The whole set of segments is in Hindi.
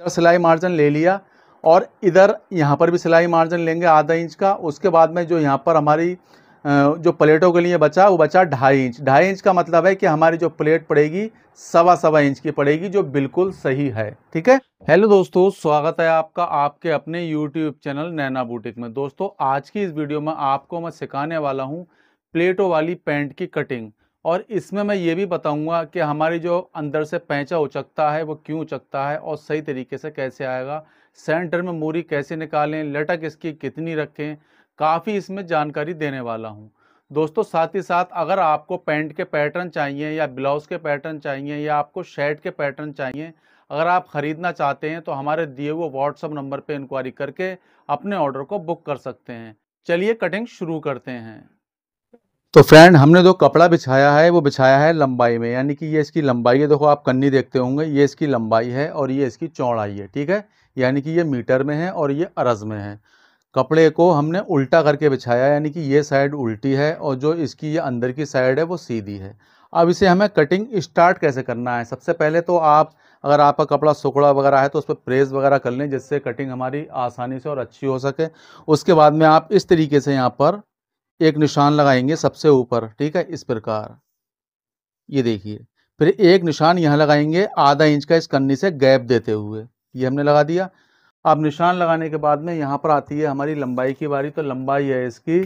इधर सिलाई मार्जिन ले लिया और इधर यहाँ पर भी सिलाई मार्जिन लेंगे आधा इंच का। उसके बाद में जो यहाँ पर हमारी जो प्लेटों के लिए बचा वो बचा ढाई इंच। ढाई इंच का मतलब है कि हमारी जो प्लेट पड़ेगी सवा इंच की पड़ेगी, जो बिल्कुल सही है। ठीक है, हेलो दोस्तों, स्वागत है आपका आपके अपने यूट्यूब चैनल नैना बुटीक में। दोस्तों आज की इस वीडियो में आपको मैं सिखाने वाला हूँ प्लेटों वाली पैंट की कटिंग, और इसमें मैं ये भी बताऊँगा कि हमारी जो अंदर से पैंचा उचकता है वो क्यों उचकता है और सही तरीके से कैसे आएगा, सेंटर में मोरी कैसे निकालें, लटक इसकी कितनी रखें, काफ़ी इसमें जानकारी देने वाला हूँ दोस्तों। साथ ही साथ अगर आपको पैंट के पैटर्न चाहिए या ब्लाउज़ के पैटर्न चाहिए या आपको शर्ट के पैटर्न चाहिए, अगर आप ख़रीदना चाहते हैं तो हमारे दिए हुए व्हाट्सअप नंबर पे इंक्वायरी करके अपने ऑर्डर को बुक कर सकते हैं। चलिए कटिंग शुरू करते हैं। तो फ्रेंड, हमने जो कपड़ा बिछाया है वो बिछाया है लंबाई में, यानी कि ये इसकी लंबाई है। देखो आप कन्नी देखते होंगे, ये इसकी लंबाई है और ये इसकी चौड़ाई है। ठीक है, यानी कि ये मीटर में है और ये अरज में है। कपड़े को हमने उल्टा करके बिछाया, यानी कि ये साइड उल्टी है और जो इसकी ये अंदर की साइड है वो सीधी है। अब इसे हमें कटिंग स्टार्ट कैसे करना है, सबसे पहले तो आप अगर आपका कपड़ा सुकड़ा वगैरह है तो उस पर प्रेस वगैरह कर लें, जिससे कटिंग हमारी आसानी से और अच्छी हो सके। उसके बाद में आप इस तरीके से यहाँ पर एक निशान लगाएंगे सबसे ऊपर, ठीक है, इस प्रकार, ये देखिए। फिर एक निशान यहाँ लगाएंगे आधा इंच का, इस कन्नी से गैप देते हुए, ये हमने लगा दिया। अब निशान लगाने के बाद में यहाँ पर आती है हमारी लंबाई की बारी। तो लंबाई है इसकी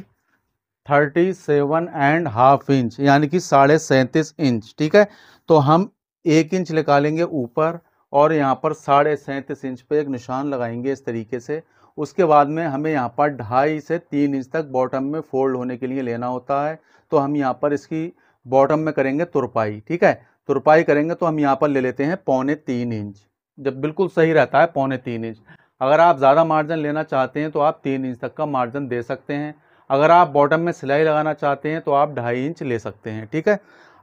37.5 इंच, यानी कि 37.5 इंच। ठीक है, तो हम 1 इंच निकालेंगे ऊपर और यहाँ पर 37.5 इंच पे एक निशान लगाएंगे इस तरीके से। उसके बाद में हमें यहाँ पर 2.5 से 3 इंच तक बॉटम में फोल्ड होने के लिए लेना होता है, तो हम यहाँ पर इसकी बॉटम में करेंगे तुरपाई। ठीक है, तुरपाई करेंगे तो हम यहाँ पर ले लेते हैं 2.25 इंच, जब बिल्कुल सही रहता है 2.25 इंच। अगर आप ज़्यादा मार्जिन लेना चाहते हैं तो आप 3 इंच तक का मार्जिन दे सकते हैं। अगर आप बॉटम में सिलाई लगाना चाहते हैं तो आप 2.5 इंच ले सकते हैं। ठीक है,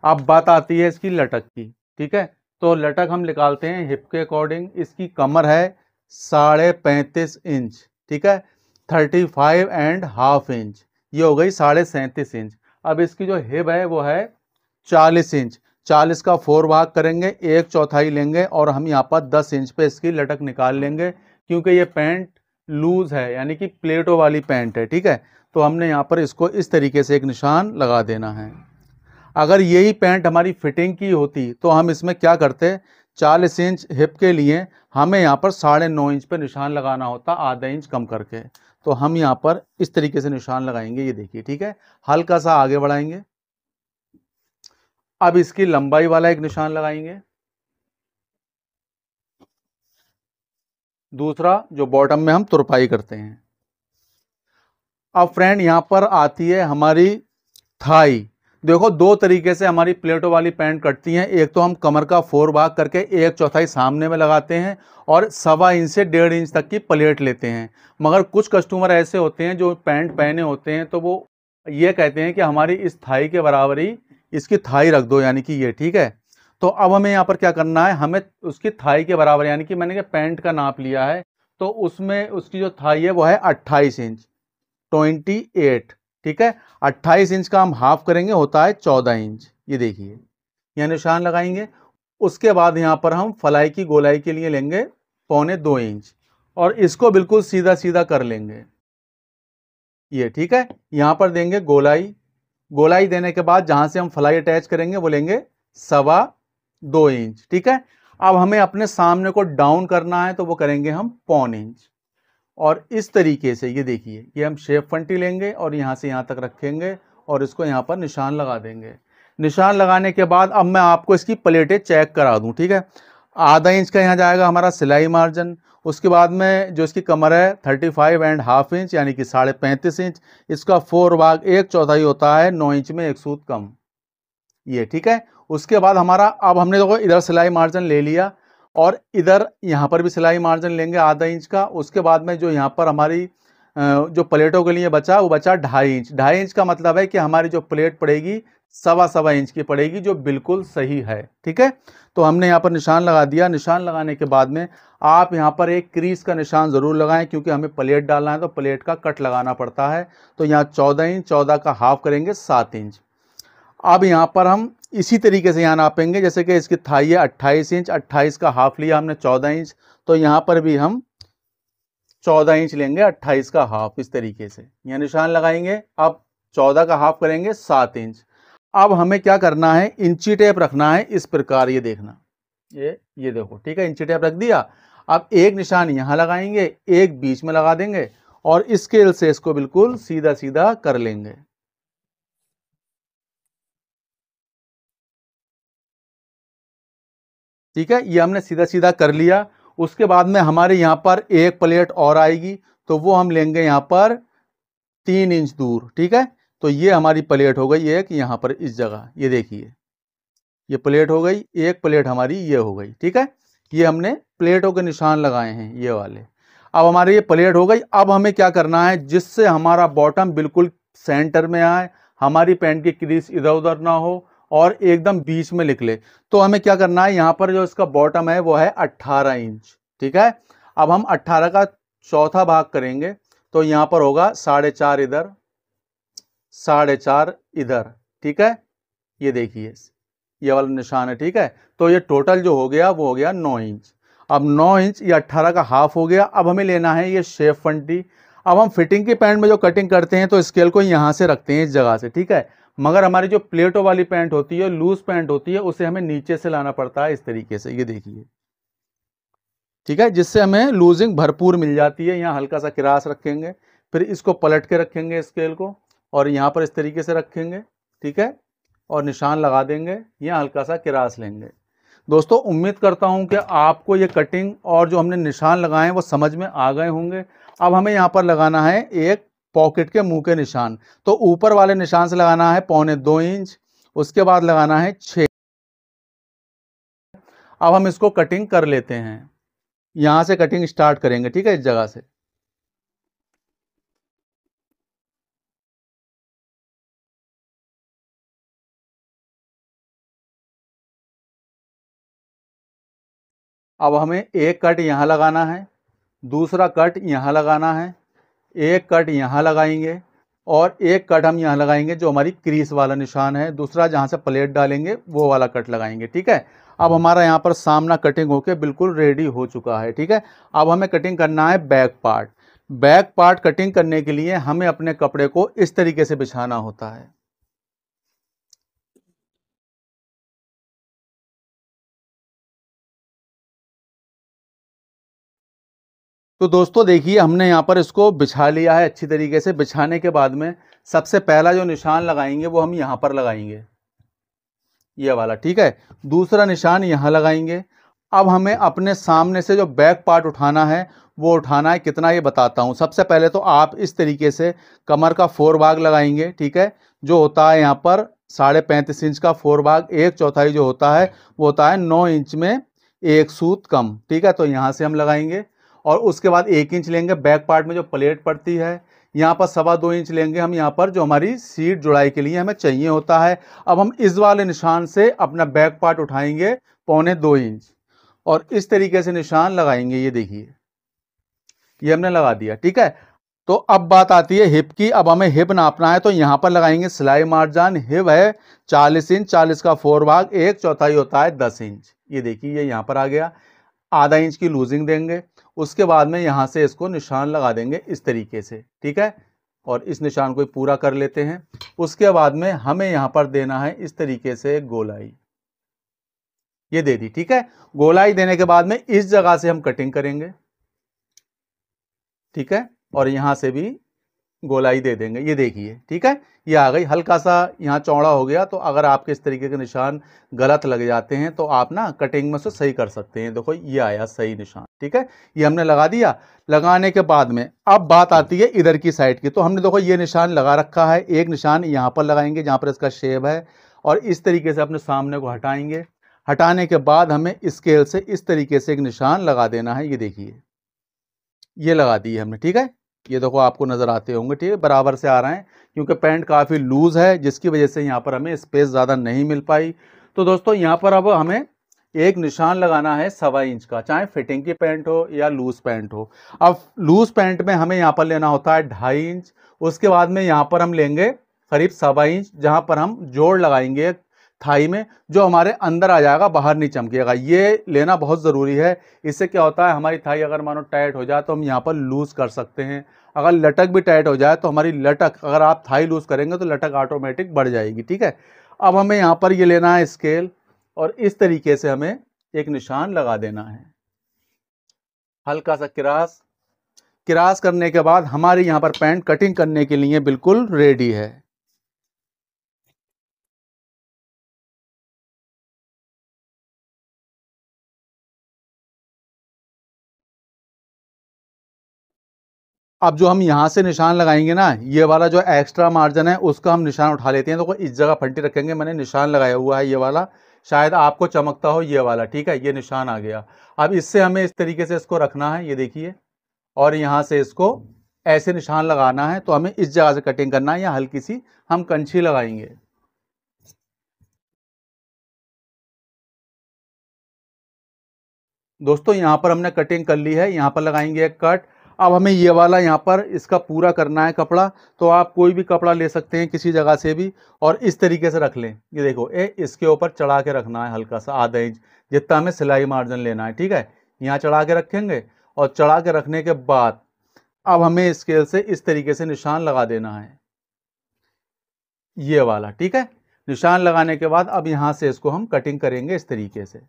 अब बात आती है इसकी लटक की। ठीक है, तो लटक हम निकालते हैं हिप के अकॉर्डिंग। इसकी कमर है 35.5 इंच, ठीक है, 35.5 इंच, ये हो गई 37.5 इंच। अब इसकी जो हिप है वो है 40 इंच। 40 का 4 भाग करेंगे, 1/4 लेंगे और हम यहाँ पर 10 इंच पे इसकी लटक निकाल लेंगे, क्योंकि ये पैंट लूज़ है, यानी कि प्लेटों वाली पैंट है। ठीक है, तो हमने यहाँ पर इसको इस तरीके से एक निशान लगा देना है। अगर यही पैंट हमारी फिटिंग की होती तो हम इसमें क्या करते, 40 इंच हिप के लिए हमें यहाँ पर 9.5 इंच पे निशान लगाना होता, आधा इंच कम करके। तो हम यहाँ पर इस तरीके से निशान लगाएंगे, ये देखिए। ठीक है, हल्का सा आगे बढ़ाएंगे। अब इसकी लंबाई वाला एक निशान लगाएंगे, दूसरा जो बॉटम में हम तुरपाई करते हैं। अब फ्रेंड यहाँ पर आती है हमारी थाई। देखो दो तरीके से हमारी प्लेटों वाली पैंट कटती हैं। एक तो हम कमर का 4 भाग करके 1/4 सामने में लगाते हैं और 1.25 से 1.5 इंच तक की प्लेट लेते हैं। मगर कुछ कस्टमर ऐसे होते हैं जो पैंट पहने होते हैं तो वो ये कहते हैं कि हमारी इस थाई के बराबर ही इसकी थाई रख दो, यानी कि ये। ठीक है, तो अब हमें यहाँ पर क्या करना है, हमें उसकी थाई के बराबर, यानी कि मैंने पैंट का नाप लिया है तो उसमें उसकी जो थाई है वो है 28 इंच, 28। ठीक है, 28 इंच का हम हाफ करेंगे, होता है 14 इंच। ये देखिए, यहाँ निशान लगाएंगे। उसके बाद यहाँ पर हम फलाई की गोलाई के लिए लेंगे 2.25 इंच और इसको बिल्कुल सीधा सीधा कर लेंगे, ये। ठीक है, यहाँ पर देंगे गोलाई। गोलाई देने के बाद जहाँ से हम फलाई अटैच करेंगे वो लेंगे 2.25 इंच। ठीक है, अब हमें अपने सामने को डाउन करना है तो वो करेंगे हम 1.25 इंच और इस तरीके से, ये देखिए। ये हम शेप फंटी लेंगे और यहाँ से यहाँ तक रखेंगे और इसको यहाँ पर निशान लगा देंगे। निशान लगाने के बाद अब मैं आपको इसकी प्लेटें चेक करा दूँ। ठीक है, आधा इंच का यहाँ जाएगा हमारा सिलाई मार्जिन। उसके बाद में जो इसकी कमर है 35.5 इंच, यानी कि 35.5 इंच, इसका 4 भाग 1/4 होता है, 9 इंच में 1 सूत कम, ये। ठीक है, उसके बाद हमारा, अब हमने देखो इधर सिलाई मार्जिन ले लिया और इधर यहाँ पर भी सिलाई मार्जिन लेंगे आधा इंच का। उसके बाद में जो यहाँ पर हमारी जो प्लेटों के लिए बचा वो बचा 2.5 इंच। 2.5 इंच का मतलब है कि हमारी जो प्लेट पड़ेगी सवा इंच की पड़ेगी, जो बिल्कुल सही है। ठीक है, तो हमने यहाँ पर निशान लगा दिया। निशान लगाने के बाद में आप यहाँ पर एक क्रीज का निशान ज़रूर लगाएं, क्योंकि हमें प्लेट डालना है तो प्लेट का कट लगाना पड़ता है। तो यहाँ 14 इंच, 14 का हाफ करेंगे 7 इंच। अब यहाँ पर हम इसी तरीके से यहाँ नापेंगे, जैसे कि इसकी थाई है 28 इंच, 28 का हाफ लिया हमने 14 इंच, तो यहाँ पर भी हम 14 इंच लेंगे 28 का हाफ, इस तरीके से यहाँ निशान लगाएंगे। अब 14 का हाफ करेंगे 7 इंच। अब हमें क्या करना है, इंची टेप रखना है इस प्रकार, ये देखना, ये देखो, ठीक है, इंची टेप रख दिया। अब एक निशान यहाँ लगाएंगे, एक बीच में लगा देंगे और स्केल से इसको बिल्कुल सीधा सीधा कर लेंगे। ठीक है, ये हमने सीधा सीधा कर लिया। उसके बाद में हमारे यहाँ पर एक प्लेट और आएगी, तो वो हम लेंगे यहाँ पर 3 इंच दूर। ठीक है, तो ये हमारी प्लेट हो गई एक, यहाँ पर इस जगह ये देखिए ये प्लेट हो गई, एक प्लेट हमारी ये हो गई। ठीक है, ये हमने प्लेटों के निशान लगाए हैं ये वाले। अब हमारी ये प्लेट हो गई। अब हमें क्या करना है, जिससे हमारा बॉटम बिल्कुल सेंटर में आए, हमारी पैंट की क्रीज इधर उधर ना हो और एकदम बीच में निकले। तो हमें क्या करना है, यहाँ पर जो इसका बॉटम है वो है 18 इंच। ठीक है, अब हम 18 का चौथा भाग करेंगे, तो यहाँ पर होगा 4.5 इधर, 4.5 इधर। ठीक है, ये देखिए ये वाला निशान है। ठीक है, तो ये टोटल जो हो गया वो हो गया 9 इंच। अब 9 इंच या 18 का हाफ हो गया। अब हमें लेना है ये शेप फंटी। अब हम फिटिंग की पैंट में जो कटिंग करते हैं तो स्केल को यहाँ से रखते हैं, इस जगह से। ठीक है, मगर हमारी जो प्लेटों वाली पैंट होती है, लूज पैंट होती है, उसे हमें नीचे से लाना पड़ता है इस तरीके से, ये देखिए। ठीक है, जिससे हमें लूजिंग भरपूर मिल जाती है। यहाँ हल्का सा क्रास रखेंगे, फिर इसको पलट के रखेंगे स्केल को और यहाँ पर इस तरीके से रखेंगे। ठीक है, और निशान लगा देंगे, यहाँ हल्का सा क्रास लेंगे। दोस्तों, उम्मीद करता हूँ कि आपको ये कटिंग और जो हमने निशान लगाए हैं वो समझ में आ गए होंगे। अब हमें यहाँ पर लगाना है एक पॉकेट के मुंह के निशान, तो ऊपर वाले निशान से लगाना है 1.25 इंच, उसके बाद लगाना है 6। अब हम इसको कटिंग कर लेते हैं, यहाँ से कटिंग स्टार्ट करेंगे। ठीक है, इस जगह से। अब हमें एक कट यहाँ लगाना है, दूसरा कट यहाँ लगाना है, एक कट यहाँ लगाएंगे और एक कट हम यहाँ लगाएंगे जो हमारी क्रीस वाला निशान है, दूसरा जहाँ से प्लेट डालेंगे वो वाला कट लगाएंगे। ठीक है, अब हमारा यहाँ पर सामना कटिंग होके बिल्कुल रेडी हो चुका है। ठीक है, अब हमें कटिंग करना है back part. Back part cutting करने के लिए हमें अपने कपड़े को इस तरीके से बिछाना होता है। तो दोस्तों देखिए, हमने यहाँ पर इसको बिछा लिया है अच्छी तरीके से। बिछाने के बाद में सबसे पहला जो निशान लगाएंगे वो हम यहाँ पर लगाएंगे, ये वाला। ठीक है, दूसरा निशान यहाँ लगाएंगे। अब हमें अपने सामने से जो बैक पार्ट उठाना है वो उठाना है कितना, ये बताता हूँ। सबसे पहले तो आप इस तरीके से कमर का 4 भाग लगाएंगे। ठीक है, जो होता है यहाँ पर 35.5 इंच का 4 भाग, 1/4 जो होता है वो होता है 9 इंच में 1 सूत कम। ठीक है, तो यहाँ से हम लगाएंगे और उसके बाद 1 इंच लेंगे बैक पार्ट में जो प्लेट पड़ती है, यहाँ पर 2.25 इंच लेंगे हम यहाँ पर, जो हमारी सीट जुड़ाई के लिए हमें चाहिए होता है। अब हम इस वाले निशान से अपना बैक पार्ट उठाएंगे 1.25 इंच और इस तरीके से निशान लगाएंगे, ये देखिए, ये हमने लगा दिया। ठीक है, तो अब बात आती है हिप की। अब हमें हिप नापना है, तो यहाँ पर लगाएंगे सिलाई मार्जान। हिप है 40 इंच, 40 का 4 भाग, 1/4 होता है 10 इंच। ये देखिए, ये यहाँ पर आ गया। आधा इंच की लूजिंग देंगे, उसके बाद में यहाँ से इसको निशान लगा देंगे इस तरीके से। ठीक है, और इस निशान को पूरा कर लेते हैं। उसके बाद में हमें यहाँ पर देना है इस तरीके से गोलाई, ये दे दी। ठीक है, गोलाई देने के बाद में इस जगह से हम कटिंग करेंगे। ठीक है, और यहाँ से भी गोलाई दे देंगे, ये देखिए। ठीक है, ये आ गई। हल्का सा यहाँ चौड़ा हो गया, तो अगर आपके इस तरीके के निशान गलत लग जाते हैं तो आप ना कटिंग में से सही कर सकते हैं। देखो, ये आया सही निशान। ठीक है, ये हमने लगा दिया। लगाने के बाद में अब बात आती है इधर की साइड की। तो हमने देखो ये निशान लगा रखा है। एक निशान यहाँ पर लगाएंगे जहाँ पर इसका शेप है और इस तरीके से अपने सामने को हटाएंगे। हटाने के बाद हमें स्केल से इस तरीके से एक निशान लगा देना है, ये देखिए, ये लगा दी हमने। ठीक है, ये देखो आपको नज़र आते होंगे। ठीक है, बराबर से आ रहे हैं क्योंकि पैंट काफ़ी लूज़ है, जिसकी वजह से यहाँ पर हमें स्पेस ज़्यादा नहीं मिल पाई। तो दोस्तों, यहाँ पर अब हमें एक निशान लगाना है 1.25 इंच का, चाहे फिटिंग की पैंट हो या लूज़ पैंट हो। अब लूज़ पैंट में हमें यहाँ पर लेना होता है 2.5 इंच। उसके बाद में यहाँ पर हम लेंगे करीब 1.25 इंच, जहाँ पर हम जोड़ लगाएंगे थाई में, जो हमारे अंदर आ जाएगा, बाहर नहीं चमकेगा। ये लेना बहुत ज़रूरी है। इससे क्या होता है, हमारी थाई अगर मानो टाइट हो जाए तो हम यहाँ पर लूज़ कर सकते हैं। अगर लटक भी टाइट हो जाए तो हमारी लटक, अगर आप थाई लूज़ करेंगे तो लटक ऑटोमेटिक बढ़ जाएगी। ठीक है, अब हमें यहाँ पर ये लेना है स्केल, और इस तरीके से हमें एक निशान लगा देना है, हल्का सा क्रास। क्रास करने के बाद हमारी यहाँ पर पैंट कटिंग करने के लिए बिल्कुल रेडी है। अब जो हम यहाँ से निशान लगाएंगे ना, ये वाला जो एक्स्ट्रा मार्जिन है उसका हम निशान उठा लेते हैं। तो इस जगह फंटी रखेंगे, मैंने निशान लगाया हुआ है ये वाला, शायद आपको चमकता हो ये वाला। ठीक है, ये निशान आ गया। अब इससे हमें इस तरीके से इसको रखना है, ये देखिए, और यहाँ से इसको ऐसे निशान लगाना है। तो हमें इस जगह से कटिंग करना है, या हल्की सी हम कंची लगाएंगे। दोस्तों यहाँ पर हमने कटिंग कर ली है, यहाँ पर लगाएंगे एक कट। अब हमें ये वाला यहाँ पर इसका पूरा करना है कपड़ा, तो आप कोई भी कपड़ा ले सकते हैं किसी जगह से भी, और इस तरीके से रख लें। ये देखो, इसके ऊपर चढ़ा के रखना है हल्का सा, आधा इंच जितना हमें सिलाई मार्जिन लेना है। ठीक है, यहाँ चढ़ा के रखेंगे, और चढ़ा के रखने के बाद अब हमें स्केल से इस तरीके से निशान लगा देना है, ये वाला। ठीक है, निशान लगाने के बाद अब यहाँ से इसको हम कटिंग करेंगे इस तरीके से।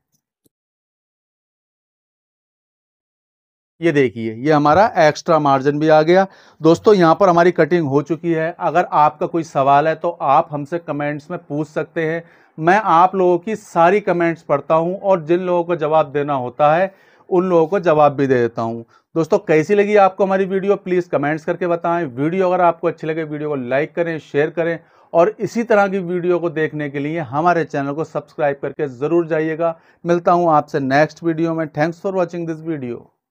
ये देखिए, ये हमारा एक्स्ट्रा मार्जिन भी आ गया। दोस्तों यहाँ पर हमारी कटिंग हो चुकी है। अगर आपका कोई सवाल है तो आप हमसे कमेंट्स में पूछ सकते हैं। मैं आप लोगों की सारी कमेंट्स पढ़ता हूँ, और जिन लोगों को जवाब देना होता है उन लोगों को जवाब भी दे देता हूँ। दोस्तों कैसी लगी आपको हमारी वीडियो, प्लीज़ कमेंट्स करके बताएं। वीडियो अगर आपको अच्छी लगे, वीडियो को लाइक करें, शेयर करें, और इसी तरह की वीडियो को देखने के लिए हमारे चैनल को सब्सक्राइब करके ज़रूर जाइएगा। मिलता हूँ आपसे नेक्स्ट वीडियो में। Thanks for watching this video.